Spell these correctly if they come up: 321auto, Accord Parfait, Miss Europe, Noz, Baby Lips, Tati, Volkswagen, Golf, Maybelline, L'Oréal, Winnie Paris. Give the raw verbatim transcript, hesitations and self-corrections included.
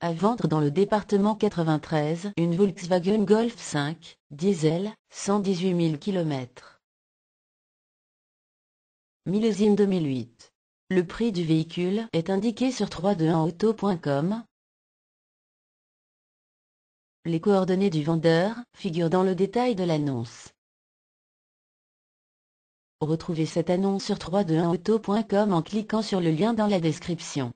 À vendre dans le département quatre-vingt-treize, une Volkswagen Golf cinq, diesel, cent dix-huit mille km. Millésime deux mille huit. Le prix du véhicule est indiqué sur trois cent vingt et un auto point com. Les coordonnées du vendeur figurent dans le détail de l'annonce. Retrouvez cette annonce sur trois cent vingt et un auto point com en cliquant sur le lien dans la description.